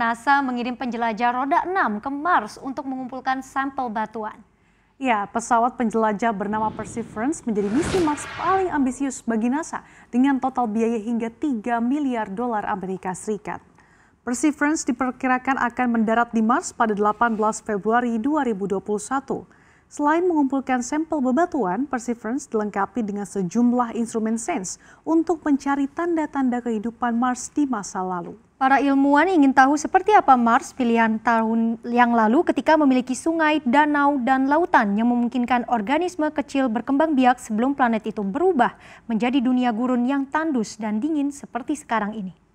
NASA mengirim penjelajah roda 6 ke Mars untuk mengumpulkan sampel batuan. Ya, pesawat penjelajah bernama Perseverance menjadi misi Mars paling ambisius bagi NASA dengan total biaya hingga 3 miliar dolar Amerika Serikat. Perseverance diperkirakan akan mendarat di Mars pada 18 Februari 2021. Selain mengumpulkan sampel bebatuan, Perseverance dilengkapi dengan sejumlah instrumen sains untuk mencari tanda-tanda kehidupan Mars di masa lalu. Para ilmuwan ingin tahu seperti apa Mars puluhan tahun yang lalu ketika memiliki sungai, danau, dan lautan yang memungkinkan organisme kecil berkembang biak sebelum planet itu berubah menjadi dunia gurun yang tandus dan dingin seperti sekarang ini.